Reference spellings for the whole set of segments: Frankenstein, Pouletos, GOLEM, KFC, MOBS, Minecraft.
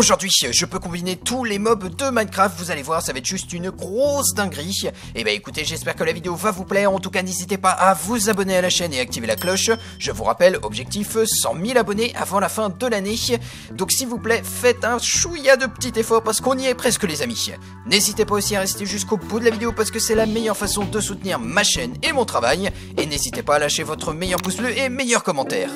Aujourd'hui, je peux combiner tous les mobs de Minecraft, vous allez voir, ça va être juste une grosse dinguerie. Et bah écoutez, j'espère que la vidéo va vous plaire, en tout cas n'hésitez pas à vous abonner à la chaîne et activer la cloche. Je vous rappelle, objectif 100 000 abonnés avant la fin de l'année. Donc s'il vous plaît, faites un chouïa de petit effort parce qu'on y est presque les amis. N'hésitez pas aussi à rester jusqu'au bout de la vidéo parce que c'est la meilleure façon de soutenir ma chaîne et mon travail. Et n'hésitez pas à lâcher votre meilleur pouce bleu et meilleur commentaire.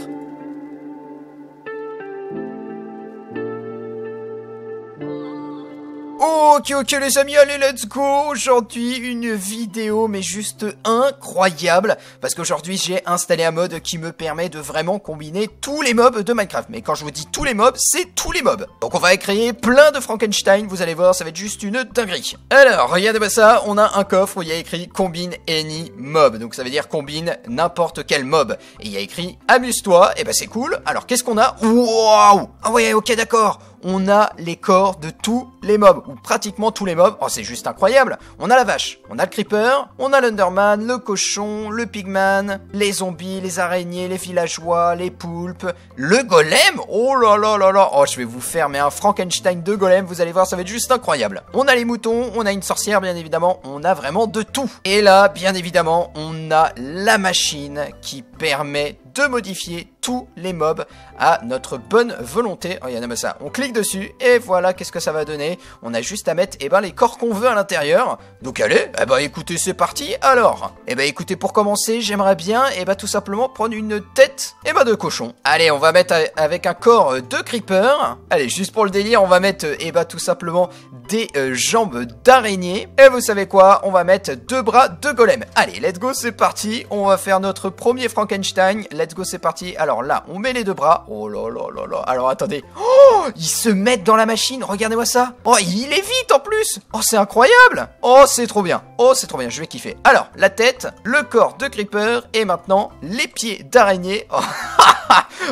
Ok les amis, allez let's go. Aujourd'hui une vidéo mais juste incroyable, parce qu'aujourd'hui j'ai installé un mode qui me permet de vraiment combiner tous les mobs de Minecraft. Mais quand je vous dis tous les mobs, c'est tous les mobs. Donc on va créer plein de Frankenstein, vous allez voir, ça va être juste une dinguerie. Alors regardez pas ça, on a un coffre où il y a écrit combine any mob, donc ça veut dire combine n'importe quel mob. Et il y a écrit amuse-toi, et bah c'est cool. Alors qu'est-ce qu'on a? Waouh. Ah ouais ok d'accord. On a les corps de tous les mobs, ou pratiquement tous les mobs. Oh, c'est juste incroyable. On a la vache, on a le creeper, on a l'underman, le cochon, le pigman, les zombies, les araignées, les villageois, les poulpes, le golem. Oh là là là là. Oh, je vais vous faire mais un Frankenstein de golem, vous allez voir, ça va être juste incroyable. On a les moutons, on a une sorcière, bien évidemment, on a vraiment de tout. Et là, bien évidemment, on a la machine qui permet de modifier tous les mobs à notre bonne volonté. Oh, y en a pas ça. On clique dessus et voilà qu'est-ce que ça va donner. On a juste à mettre les corps qu'on veut à l'intérieur. Donc allez, eh ben écoutez, c'est parti. Alors, eh ben écoutez, pour commencer, j'aimerais bien tout simplement prendre une tête de cochon. Allez, on va mettre avec un corps de creeper. Allez, juste pour le délire, on va mettre tout simplement des jambes d'araignée. Et vous savez quoi? On va mettre deux bras de golem. Allez, let's go, c'est parti. On va faire notre premier Frankenstein. Let's go, c'est parti. Alors là, on met les deux bras. Oh là là là là. Alors attendez. Oh, ils se mettent dans la machine. Regardez-moi ça. Oh, il est vite en plus. Oh, c'est incroyable. Oh, c'est trop bien. Oh, c'est trop bien. Je vais kiffer. Alors, la tête, le corps de creeper et maintenant les pieds d'araignée. Oh.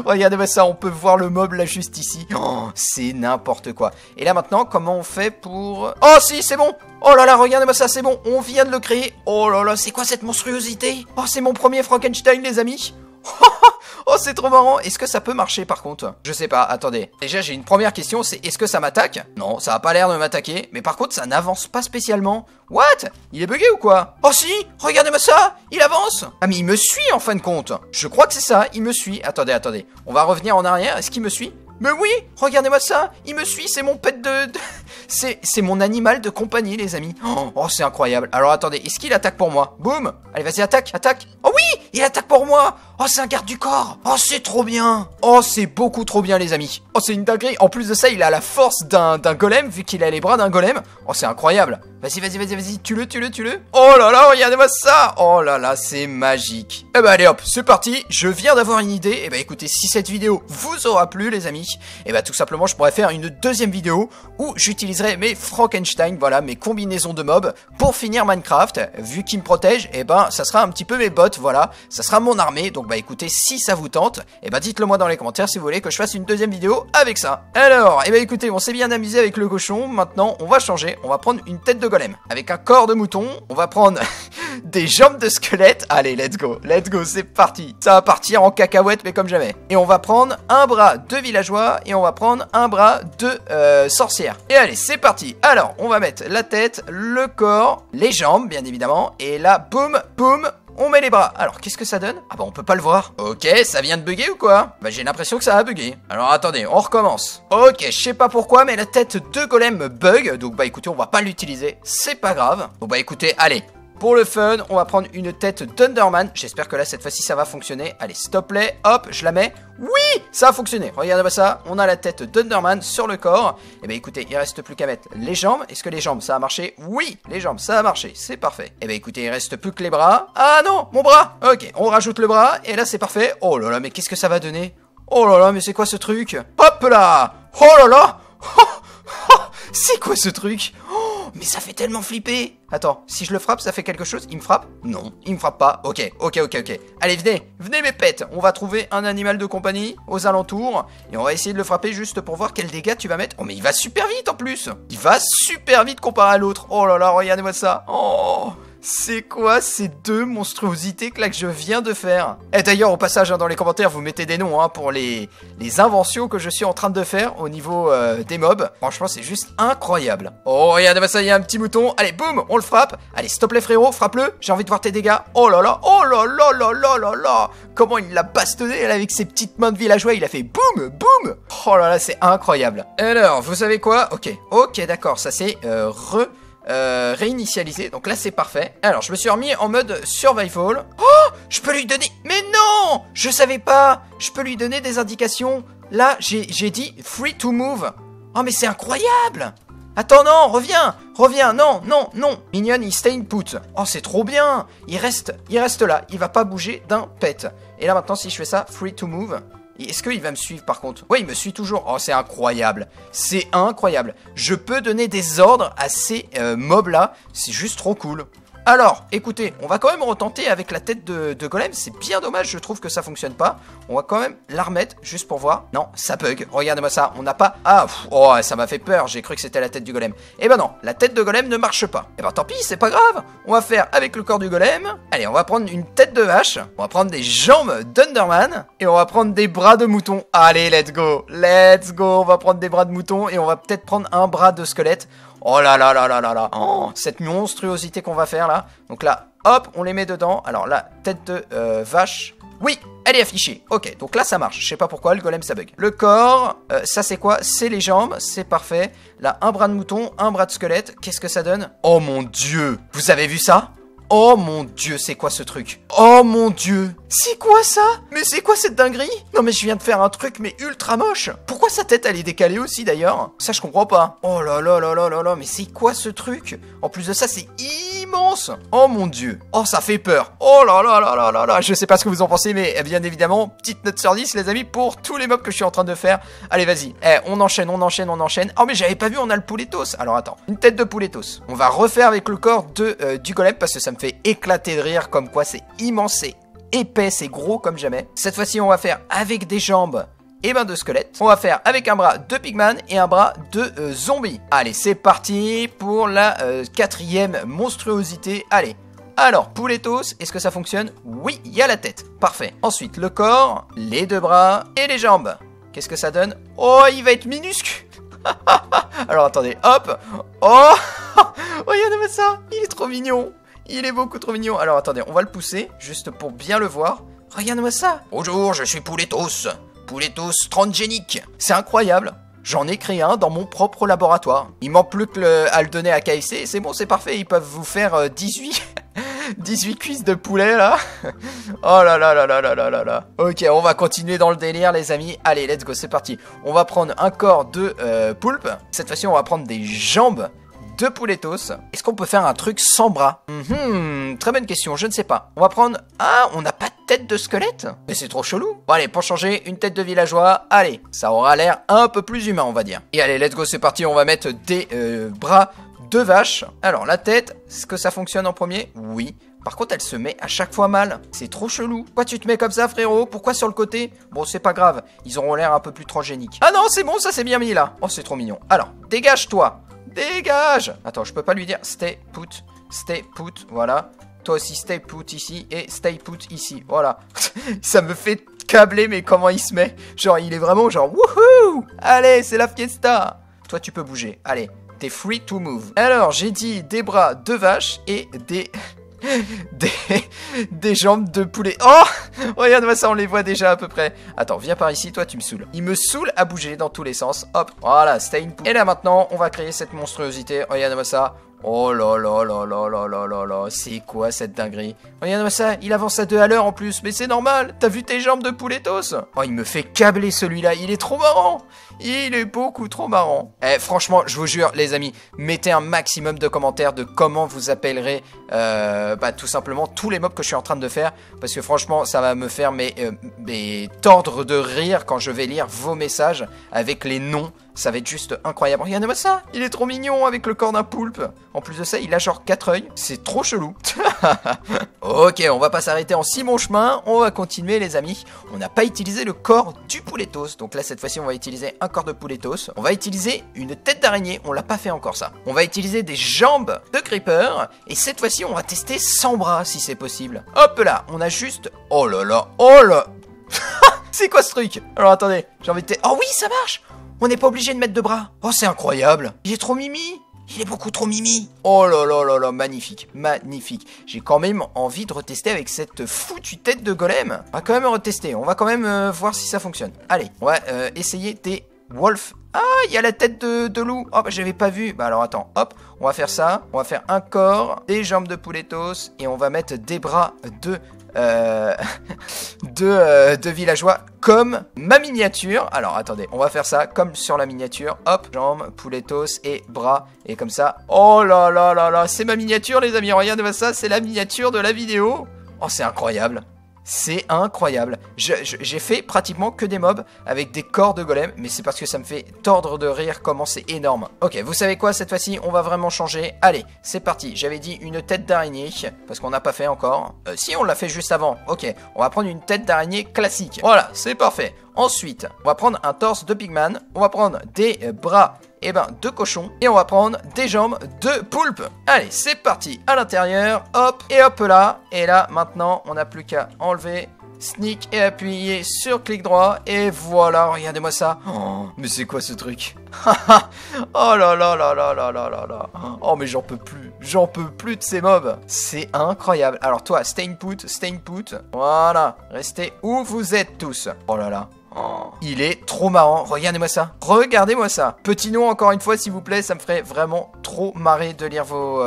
Regardez-moi ça, on peut voir le mob là juste ici. Oh, c'est n'importe quoi. Et là maintenant, comment on fait pour... Oh si, c'est bon. Oh là là, regardez-moi ça, c'est bon. On vient de le créer. Oh là là, c'est quoi cette monstruosité? Oh, c'est mon premier Frankenstein, les amis. Oh, c'est trop marrant. Est-ce que ça peut marcher par contre? Je sais pas, attendez. Déjà j'ai une première question, c'est est-ce que ça m'attaque? Non, ça a pas l'air de m'attaquer. Mais par contre ça n'avance pas spécialement. What? Il est bugué ou quoi? Oh si, regardez-moi ça, il avance. Ah mais il me suit en fin de compte. Je crois que c'est ça, il me suit. Attendez, attendez, on va revenir en arrière, est-ce qu'il me suit? Mais oui, regardez-moi ça, il me suit, c'est mon pet de... C'est mon animal de compagnie, les amis. Oh, c'est incroyable. Alors, attendez, est-ce qu'il attaque pour moi? Boum. Allez, vas-y, attaque, attaque. Oh oui, il attaque pour moi. Oh, c'est un garde du corps. Oh, c'est trop bien. Oh, c'est beaucoup trop bien, les amis. Oh, c'est une dinguerie. En plus de ça, il a la force d'un golem, vu qu'il a les bras d'un golem. Oh, c'est incroyable. Vas-y, vas-y, vas-y, vas-y, tue-le, tue-le, tue-le. Oh là là, regardez-moi ça. Oh là là, c'est magique. Eh ben, allez, hop, c'est parti. Je viens d'avoir une idée. Eh ben, écoutez, si cette vidéo vous aura plu, les amis, et bah tout simplement je pourrais faire une deuxième vidéo où j'utiliserai mes Frankenstein, voilà, mes combinaisons de mobs pour finir Minecraft. Vu qu'ils me protègent, et ben ça sera un petit peu mes bots, voilà, ça sera mon armée. Donc bah écoutez, si ça vous tente, et bah dites le moi dans les commentaires si vous voulez que je fasse une deuxième vidéo avec ça. Alors, et bah écoutez, on s'est bien amusé avec le cochon, maintenant on va changer, on va prendre une tête de golem, avec un corps de mouton, on va prendre des jambes de squelette. Allez let's go, c'est parti, ça va partir en cacahuète mais comme jamais. Et on va prendre un bras de villageois et on va prendre un bras de sorcière. Et allez, c'est parti. Alors, on va mettre la tête, le corps, les jambes, bien évidemment. Et là, boum, boum, on met les bras. Alors, qu'est-ce que ça donne? Ah bah, on peut pas le voir. Ok, ça vient de bugger ou quoi? Bah, j'ai l'impression que ça a bugué. Alors, attendez, on recommence. Ok, je sais pas pourquoi, mais la tête de golem bug. Donc, bah, écoutez, on va pas l'utiliser. C'est pas grave. Bon, bah, écoutez, allez. Pour le fun, on va prendre une tête d'Underman. J'espère que là, cette fois-ci, ça va fonctionner. Allez, s'il te plaît, hop, je la mets. Oui, ça a fonctionné. Regardez-moi ça. On a la tête d'Underman sur le corps. Et bah écoutez, il reste plus qu'à mettre les jambes. Est-ce que les jambes, ça a marché? Oui, les jambes, ça a marché. C'est parfait. Et bah écoutez, il reste plus que les bras. Ah non, mon bras. Ok, on rajoute le bras. Et là, c'est parfait. Oh là là, mais qu'est-ce que ça va donner? Oh là là, mais c'est quoi ce truc? Hop là. Oh là là. Oh, oh, c'est quoi ce truc? Oh, mais ça fait tellement flipper. Attends, si je le frappe, ça fait quelque chose? Il me frappe? Non, il me frappe pas. Ok, ok, ok, ok. Allez, venez, venez mes pets. On va trouver un animal de compagnie aux alentours. Et on va essayer de le frapper juste pour voir quel dégâts tu vas mettre. Oh, mais il va super vite en plus. Il va super vite comparé à l'autre. Oh là là, regardez-moi ça. Oh, C'est quoi ces deux monstruosités que là que je viens de faire? Et d'ailleurs, au passage, hein, dans les commentaires, vous mettez des noms hein, pour les inventions que je suis en train de faire au niveau des mobs. Franchement, c'est juste incroyable. Oh, regarde, ça y a un petit mouton. Allez, boum, on le frappe. Allez, s'il te plaît, frérot, frappe-le. J'ai envie de voir tes dégâts. Oh là là, oh là là là là là là. Comment il l'a bastonné là, avec ses petites mains de villageois. Il a fait boum, boum. Oh là là, c'est incroyable. Alors, vous savez quoi? Ok, ok, d'accord, ça c'est réinitialisé, donc là c'est parfait. Alors je me suis remis en mode survival. Oh, je peux lui donner, mais non, je savais pas, je peux lui donner des indications. Là j'ai dit free to move. Oh mais c'est incroyable. Attends, non, reviens, reviens, non, non, non. Minion, il stay in put. Oh, c'est trop bien. Il reste là, il va pas bouger d'un pet. Et là maintenant si je fais ça, free to move. Est-ce qu'il va me suivre par contre? Oui, il me suit toujours. Oh, c'est incroyable. C'est incroyable. Je peux donner des ordres à ces mobs-là. C'est juste trop cool. Alors, écoutez, on va quand même retenter avec la tête de golem. C'est bien dommage, je trouve que ça fonctionne pas. On va quand même la remettre, juste pour voir. Non, ça bug. Regardez-moi ça, on n'a pas... Ah, pff, oh, ça m'a fait peur. J'ai cru que c'était la tête du golem. Eh ben non, la tête de golem ne marche pas. Eh ben tant pis, c'est pas grave. On va faire avec le corps du golem. Allez, on va prendre une tête de vache. On va prendre des jambes d'Underman. Et on va prendre des bras de mouton. Allez, let's go. Let's go. On va prendre des bras de mouton et on va peut-être prendre un bras de squelette. Oh là là là là là là, oh, cette monstruosité qu'on va faire là. Donc là, hop, on les met dedans. Alors là, tête de vache. Oui, elle est affichée. Ok, donc là ça marche. Je sais pas pourquoi, le golem ça bug. Le corps, ça c'est quoi? C'est les jambes, c'est parfait. Là, un bras de mouton, un bras de squelette. Qu'est-ce que ça donne? Oh mon dieu, vous avez vu ça? Oh mon dieu, c'est quoi ce truc? Oh mon dieu, c'est quoi ça? Mais c'est quoi cette dinguerie? Non mais je viens de faire un truc mais ultra moche. Pourquoi sa tête elle est décalée aussi d'ailleurs? Ça je comprends pas. Oh là là là là là là, mais c'est quoi ce truc? En plus de ça c'est immense. Oh mon dieu. Oh ça fait peur. Oh là là là là là là. Je sais pas ce que vous en pensez mais bien évidemment, petite note sur 10 les amis pour tous les mobs que je suis en train de faire. Allez vas-y, on enchaîne, on enchaîne, on enchaîne. Oh mais j'avais pas vu, on a le pouletos. Alors attends, une tête de pouletos. On va refaire avec le corps du golem parce que ça me fait éclater de rire comme quoi c'est immense, c'est épais, c'est gros comme jamais. Cette fois-ci, on va faire avec des jambes et ben de squelette. On va faire avec un bras de pigman et un bras de zombie. Allez, c'est parti pour la quatrième monstruosité. Allez, alors, pouletos, est-ce que ça fonctionne? Oui, il y a la tête. Parfait. Ensuite, le corps, les deux bras et les jambes. Qu'est-ce que ça donne? Oh, il va être minuscule. Alors, attendez, hop. Oh, regardez-moi ça. Il est trop mignon. Il est beaucoup trop mignon. Alors attendez, on va le pousser, juste pour bien le voir. Regarde-moi ça. Bonjour, je suis Pouletos. Pouletos transgénique. C'est incroyable. J'en ai créé un dans mon propre laboratoire. Il manque plus que à le donner à KFC. C'est bon, c'est parfait. Ils peuvent vous faire 18 cuisses de poulet, là. Oh là là là là là là là là. Ok, on va continuer dans le délire, les amis. Allez, let's go, c'est parti. On va prendre un corps de poulpe. Cette fois-ci, on va prendre des jambes de pouletos. Est-ce qu'on peut faire un truc sans bras? Très bonne question, je ne sais pas. On va prendre... Ah, on n'a pas de tête de squelette? Mais c'est trop chelou. Bon allez, pour changer, une tête de villageois. Allez, ça aura l'air un peu plus humain, on va dire. Et allez, let's go, c'est parti, on va mettre des bras de vache. Alors, la tête, est-ce que ça fonctionne en premier? Oui. Par contre, elle se met à chaque fois mal. C'est trop chelou. Pourquoi tu te mets comme ça, frérot? Pourquoi sur le côté? Bon, c'est pas grave. Ils auront l'air un peu plus transgéniques. Ah non, c'est bon, ça c'est bien mis, là. Oh, c'est trop mignon. Alors, dégage-toi. Dégage! Attends, je peux pas lui dire stay put, voilà. Toi aussi stay put ici et stay put ici, voilà. Ça me fait câbler, mais comment il se met? Genre, il est vraiment genre, wouhou! Allez, c'est la fiesta! Toi, tu peux bouger, allez, t'es free to move. Alors, j'ai dit des bras de vache et des... des jambes de poulet. Oh, regarde-moi ça, on les voit déjà à peu près. Attends, viens par ici, toi tu me saoules. Il me saoule à bouger dans tous les sens. Hop, voilà, stay in put. Et là maintenant, on va créer cette monstruosité. Regarde-moi ça. Oh là là là là là là là là. C'est quoi cette dinguerie? Regarde-moi ça, il avance à 2 à l'heure en plus. Mais c'est normal, t'as vu tes jambes de pouletos? Oh, il me fait câbler celui-là, il est trop marrant. Il est beaucoup trop marrant. Eh, franchement, je vous jure, les amis, mettez un maximum de commentaires de comment vous appellerez tout simplement tous les mobs que je suis en train de faire. Parce que franchement, ça va me faire mes tordre de rire quand je vais lire vos messages avec les noms. Ça va être juste incroyable. Regardez-moi ça. Il est trop mignon avec le corps d'un poulpe. En plus de ça, il a genre 4 œils. C'est trop chelou. Ok, on va pas s'arrêter en si bon chemin, on va continuer les amis. On n'a pas utilisé le corps du pouletos, donc là cette fois-ci on va utiliser un corps de pouletos. On va utiliser une tête d'araignée, on l'a pas fait encore ça. On va utiliser des jambes de creeper, et cette fois-ci on va tester sans bras si c'est possible. Hop là, on a juste... Oh là là, oh là. C'est quoi ce truc? Alors attendez, j'ai envie de... Oh oui, ça marche. On n'est pas obligé de mettre de bras. Oh, c'est incroyable. Il est trop mimi. Il est beaucoup trop mimi. Oh là là là là, magnifique, magnifique. J'ai quand même envie de retester avec cette foutue tête de golem. On va quand même retester, on va quand même voir si ça fonctionne. Allez, on va essayer des wolf. Ah, il y a la tête de loup. Oh, bah, j'avais pas vu. Bah alors attends, hop, on va faire ça. On va faire un corps, des jambes de pouletos et on va mettre des bras de villageois comme ma miniature. Alors attendez, on va faire ça comme sur la miniature. Hop, jambes, pouletos et bras. Et comme ça, oh là là là là, c'est ma miniature les amis, regardez ça, c'est la miniature de la vidéo. Oh c'est incroyable, c'est incroyable. J'ai fait pratiquement que des mobs avec des corps de golem, mais c'est parce que ça me fait tordre de rire comment c'est énorme. Ok, vous savez quoi, cette fois-ci on va vraiment changer. Allez, c'est parti, j'avais dit une tête d'araignée, parce qu'on n'a pas fait encore. Si, on l'a fait juste avant. Ok, on va prendre une tête d'araignée classique. Voilà, c'est parfait. Ensuite, on va prendre un torse de pigman, on va prendre des bras de cochon, et on va prendre des jambes de poulpe. Allez, c'est parti, à l'intérieur, hop, et hop là, et là, maintenant, on n'a plus qu'à enlever, sneak, et appuyer sur clic droit, et voilà, regardez-moi ça. Oh, mais c'est quoi ce truc? Oh là là là là là là là là. Oh mais j'en peux plus de ces mobs. C'est incroyable. Alors toi, stay put, voilà, restez où vous êtes tous. Oh là là. Oh, il est trop marrant, regardez-moi ça. Regardez-moi ça. Petit nom encore une fois s'il vous plaît, ça me ferait vraiment trop marrer de lire vos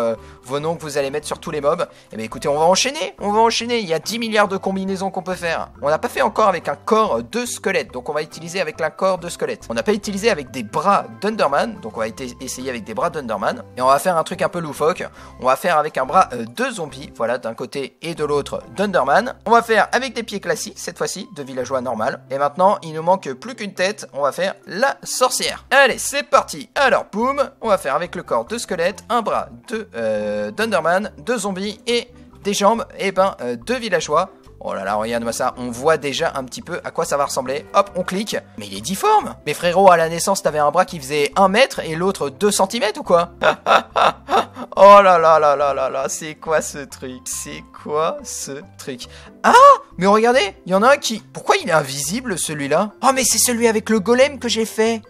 noms que vous allez mettre sur tous les mobs. Eh bien écoutez, on va enchaîner, on va enchaîner. Il y a 10 milliards de combinaisons qu'on peut faire. On n'a pas fait encore avec un corps de squelette, donc on va utiliser avec un corps de squelette. On n'a pas utilisé avec des bras d'Underman, donc on va essayer avec des bras d'Underman. Et on va faire un truc un peu loufoque. On va faire avec un bras de zombie, voilà, d'un côté et de l'autre d'Underman. On va faire avec des pieds classiques, cette fois-ci, de villageois normal. Et maintenant, il nous manque plus qu'une tête, on va faire la sorcière. Allez, c'est parti. Alors, boum, on va faire avec le corps de squelette, un bras de d'Underman, de zombies et des jambes, et de villageois. Oh là là, regarde-moi ça, on voit déjà un petit peu à quoi ça va ressembler. Hop, on clique. Mais il est difforme. Mais frérot, à la naissance, t'avais un bras qui faisait 1 mètre et l'autre 2 cm ou quoi? Oh là là là là là là, c'est quoi ce truc? C'est quoi ce truc? Ah, mais regardez, il y en a un qui... Pourquoi il est invisible, celui-là? Oh, mais c'est celui avec le golem que j'ai fait.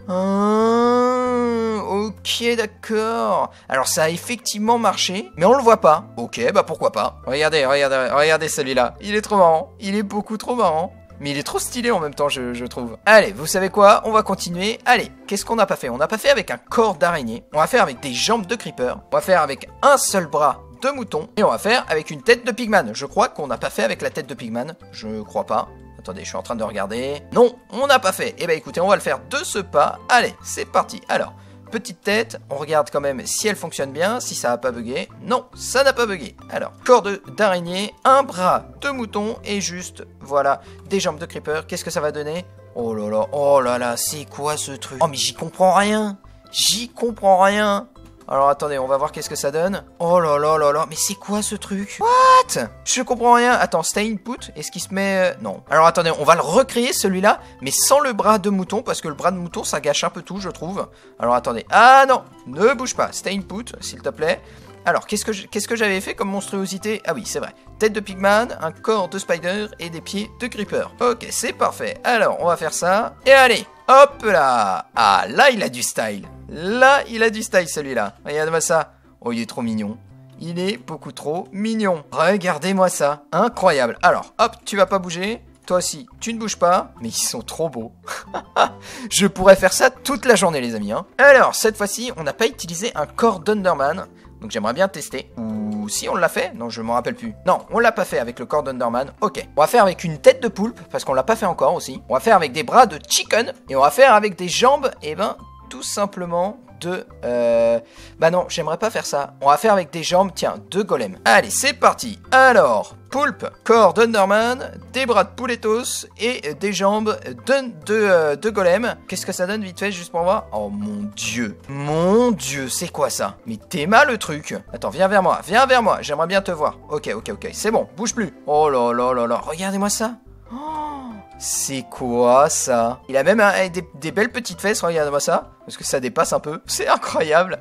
Ok, d'accord. Alors, ça a effectivement marché, mais on le voit pas. Ok, bah pourquoi pas. Regardez, regardez, regardez celui-là. Il est trop marrant. Il est beaucoup trop marrant. Mais il est trop stylé en même temps, je trouve. Allez, vous savez quoi? On va continuer. Allez, qu'est-ce qu'on n'a pas fait? On n'a pas fait avec un corps d'araignée. On va faire avec des jambes de creeper. On va faire avec un seul bras de mouton. Et on va faire avec une tête de pigman. Je crois qu'on n'a pas fait avec la tête de pigman. Je crois pas. Attendez, je suis en train de regarder. Non, on n'a pas fait. Eh ben écoutez, on va le faire de ce pas. Allez, c'est parti. Alors... petite tête, on regarde quand même si elle fonctionne bien, si ça n'a pas bugué. Non, ça n'a pas bugué. Alors, corps d'araignée, un bras de mouton et juste, voilà, des jambes de creeper. Qu'est-ce que ça va donner? Oh là là, c'est quoi ce truc? Oh mais j'y comprends rien. J'y comprends rien. Alors attendez, on va voir qu'est-ce que ça donne. Oh là là là là, mais c'est quoi ce truc? What? Je comprends rien. Attends, stay input, est-ce qu'il se met... Non. Alors attendez, on va le recréer celui-là, mais sans le bras de mouton, parce que le bras de mouton, ça gâche un peu tout, je trouve. Alors attendez. Ah non, ne bouge pas. Stay input, s'il te plaît. Alors, qu'est-ce que j'avais fait comme monstruosité? Ah oui, c'est vrai. Tête de pigman, un corps de spider et des pieds de creeper. Ok, c'est parfait. Alors, on va faire ça. Et allez, hop là. Ah, là, il a du style. Là, il a du style, celui-là. Regarde-moi ça. Oh, il est trop mignon. Il est beaucoup trop mignon. Regardez-moi ça. Incroyable. Alors, hop, tu vas pas bouger. Toi aussi, tu ne bouges pas. Mais ils sont trop beaux. Je pourrais faire ça toute la journée, les amis. Hein. Alors, cette fois-ci, on n'a pas utilisé un corps d'Underman. Donc, j'aimerais bien tester. Ou si on l'a fait. Non, je m'en rappelle plus. Non, on l'a pas fait avec le corps d'Underman. Ok. On va faire avec une tête de poulpe, parce qu'on l'a pas fait encore aussi. On va faire avec des bras de chicken. Et on va faire avec des jambes, tout simplement de... Bah non, j'aimerais pas faire ça. On va faire avec des jambes, tiens, deux golems. Allez, c'est parti. Alors, poulpe, corps d'Underman, des bras de Pouletos et des jambes de golems. Qu'est-ce que ça donne vite fait, juste pour voir? Oh mon Dieu, c'est quoi ça? Mais t'es mal le truc. Attends, viens vers moi, j'aimerais bien te voir. Ok, ok, ok, c'est bon, bouge plus. Oh là là là là, regardez-moi ça. C'est quoi ça? Il a même des belles petites fesses, regarde-moi ça. Parce que ça dépasse un peu. C'est incroyable.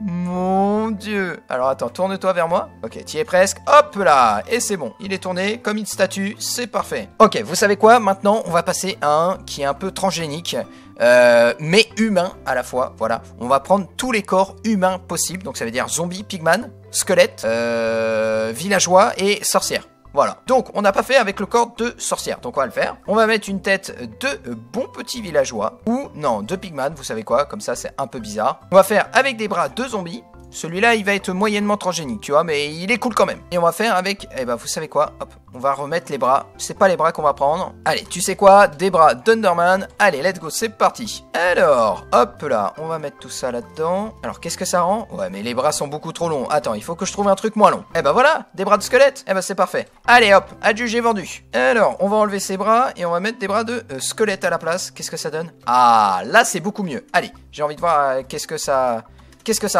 Mon Dieu. Alors attends, tourne-toi vers moi. Ok, t'y es presque. Hop là. Et c'est bon. Il est tourné comme une statue. C'est parfait. Ok, vous savez quoi? Maintenant, on va passer à un qui est un peu transgénique. Mais humain à la fois. Voilà. On va prendre tous les corps humains possibles. Donc ça veut dire zombie, pigman, squelette, villageois et sorcière. Voilà, donc on n'a pas fait avec le corps de sorcière, donc on va le faire. On va mettre une tête de bon petit villageois, ou non, de pigman, vous savez quoi, comme ça c'est un peu bizarre. On va faire avec des bras de zombies, celui-là il va être moyennement transgénique, tu vois, mais il est cool quand même. Et on va faire avec, eh ben vous savez quoi, hop, on va remettre les bras, c'est pas les bras qu'on va prendre. Allez, tu sais quoi, des bras d'Underman, allez, let's go, c'est parti. Alors, hop là, on va mettre tout ça là-dedans. Alors qu'est-ce que ça rend? Ouais, mais les bras sont beaucoup trop longs, attends, il faut que je trouve un truc moins long. Eh ben voilà, des bras de squelette, eh ben c'est parfait. Allez hop, adjugé vendu. Alors, on va enlever ses bras et on va mettre des bras de squelette à la place. Qu'est-ce que ça donne? Ah, là c'est beaucoup mieux. Allez, j'ai envie de voir qu'est-ce que ça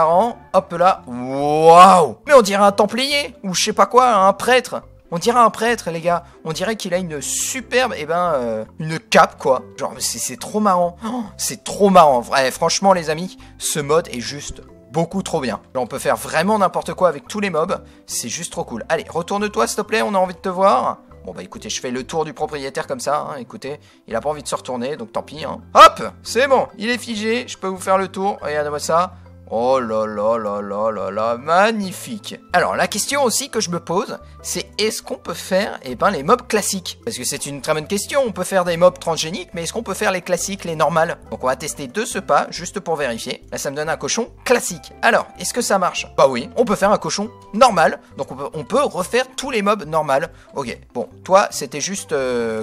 rend. Hop là, waouh! Mais on dirait un templier, ou je sais pas quoi, un prêtre. On dirait un prêtre, les gars. On dirait qu'il a une superbe, eh ben, une cape, quoi. Genre, c'est trop marrant. Oh, c'est trop marrant. Ouais, franchement, les amis, ce mode est juste... beaucoup trop bien. Là, on peut faire vraiment n'importe quoi avec tous les mobs. C'est juste trop cool. Allez, retourne-toi, s'il te plaît. On a envie de te voir. Bon, bah, écoutez, je fais le tour du propriétaire comme ça. Hein, écoutez, il a pas envie de se retourner, donc tant pis. Hein. Hop, c'est bon. Il est figé. Je peux vous faire le tour. Regardez-moi ça. Oh là là là là là là, magnifique. Alors la question aussi que je me pose, c'est est-ce qu'on peut faire eh ben, les mobs classiques? Parce que c'est une très bonne question, on peut faire des mobs transgéniques, mais est-ce qu'on peut faire les classiques, les normales? Donc on va tester de ce pas, juste pour vérifier. Là ça me donne un cochon classique. Alors, est-ce que ça marche? Bah oui, on peut faire un cochon normal, donc on peut refaire tous les mobs normales. Ok, bon, toi c'était juste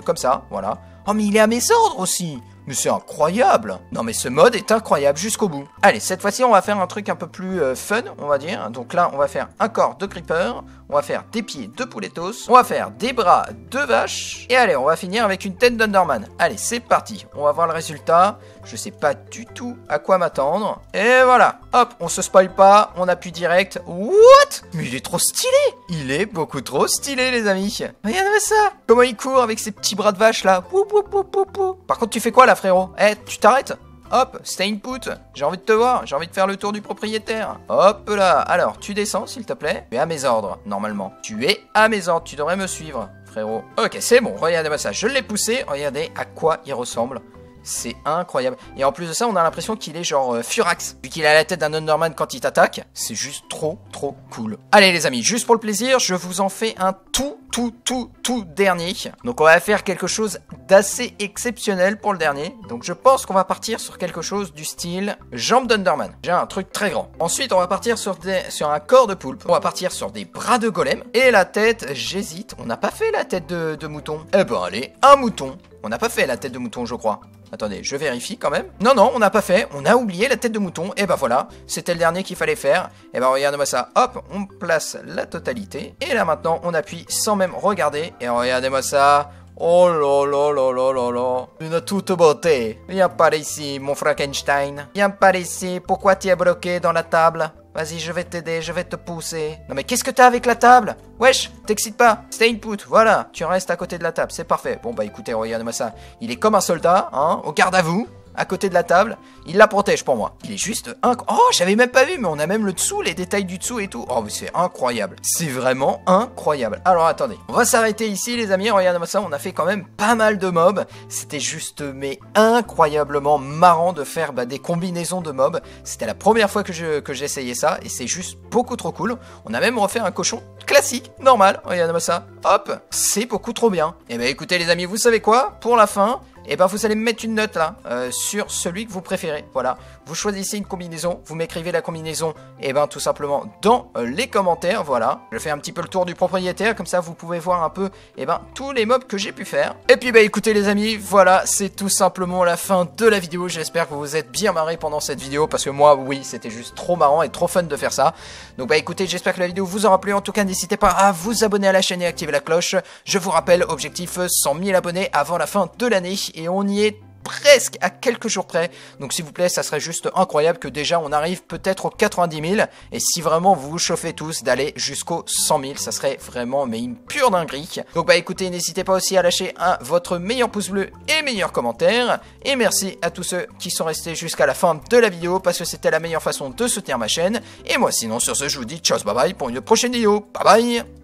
comme ça, voilà. Oh mais il est à mes ordres aussi. Mais c'est incroyable. Non mais ce mode est incroyable jusqu'au bout. Allez, cette fois-ci on va faire un truc un peu plus fun, on va dire. Donc là on va faire un corps de creeper, on va faire des pieds de Pouletos, on va faire des bras de vache, et allez on va finir avec une tête d'Underman. Allez c'est parti, on va voir le résultat. Je sais pas du tout à quoi m'attendre. Et voilà, hop, on se spoil pas, on appuie direct. What? Mais il est trop stylé. Il est beaucoup trop stylé les amis. Regardez ça, comment il court avec ses petits bras de vache là. Par contre tu fais quoi là frérot? Eh, tu t'arrêtes? Hop, stay input. J'ai envie de te voir, j'ai envie de faire le tour du propriétaire. Hop là, alors tu descends s'il te plaît. Tu es à mes ordres, normalement. Tu es à mes ordres, tu devrais me suivre, frérot. Ok, c'est bon, regardez-moi ça, je l'ai poussé. Regardez à quoi il ressemble. C'est incroyable. Et en plus de ça, on a l'impression qu'il est genre furax. Vu qu'il a la tête d'un Underman quand il t'attaque, c'est juste trop, trop cool. Allez les amis, juste pour le plaisir, je vous en fais un tout dernier. Donc on va faire quelque chose d'assez exceptionnel pour le dernier. Donc je pense qu'on va partir sur quelque chose du style jambes d'Underman. J'ai un truc très grand. Ensuite, on va partir sur un corps de poulpe. On va partir sur des bras de golem. Et la tête, j'hésite. On n'a pas fait la tête de mouton. Eh ben allez, un mouton. On n'a pas fait la tête de mouton, je crois. Attendez, je vérifie quand même. Non, non, on n'a pas fait. On a oublié la tête de mouton. Et bah voilà, c'était le dernier qu'il fallait faire. Et bah regardez-moi ça. Hop, on place la totalité. Et là maintenant, on appuie sans même regarder. Et regardez-moi ça. Oh là là là là là là. Une toute beauté. Viens par ici, mon Frankenstein. Viens par ici. Pourquoi tu es bloqué dans la table? Vas-y, je vais t'aider, je vais te pousser. Non mais qu'est-ce que t'as avec la table? Wesh, t'excites pas. Stay input, voilà. Tu restes à côté de la table, c'est parfait. Bon bah écoutez, regardez-moi ça. Il est comme un soldat, hein, au garde à vous, à côté de la table. Il la protège pour moi. Il est juste incroyable. Oh, j'avais même pas vu, mais on a même le dessous, les détails du dessous et tout. Oh, mais c'est incroyable. C'est vraiment incroyable. Alors, attendez. On va s'arrêter ici, les amis. Regardez-moi ça, on a fait quand même pas mal de mobs. C'était juste, mais incroyablement marrant de faire bah, des combinaisons de mobs. C'était la première fois que j'essayais ça et c'est juste beaucoup trop cool. On a même refait un cochon classique, normal. Regardez-moi ça. Hop, c'est beaucoup trop bien. Et bah écoutez, les amis, vous savez quoi? Pour la fin... et ben vous allez me mettre une note là sur celui que vous préférez. Voilà, vous choisissez une combinaison, vous m'écrivez la combinaison et ben tout simplement dans les commentaires. Voilà, je fais un petit peu le tour du propriétaire, comme ça vous pouvez voir un peu et ben tous les mobs que j'ai pu faire. Et puis bah écoutez les amis, voilà, c'est tout simplement la fin de la vidéo. J'espère que vous vous êtes bien marrés pendant cette vidéo, parce que moi oui, c'était juste trop marrant et trop fun de faire ça. Donc bah écoutez, j'espère que la vidéo vous aura plu. En tout cas, n'hésitez pas à vous abonner à la chaîne et activer la cloche. Je vous rappelle, objectif 100 000 abonnés avant la fin de l'année, et on y est presque à quelques jours près. Donc s'il vous plaît, ça serait juste incroyable que déjà on arrive peut-être aux 90 000, et si vraiment vous vous chauffez tous d'aller jusqu'aux 100 000, ça serait vraiment mais une pure dinguerie. Donc bah écoutez, n'hésitez pas aussi à lâcher votre meilleur pouce bleu et meilleur commentaire, et merci à tous ceux qui sont restés jusqu'à la fin de la vidéo, parce que c'était la meilleure façon de soutenir ma chaîne. Et moi sinon sur ce, je vous dis ciao, bye bye pour une prochaine vidéo, bye bye.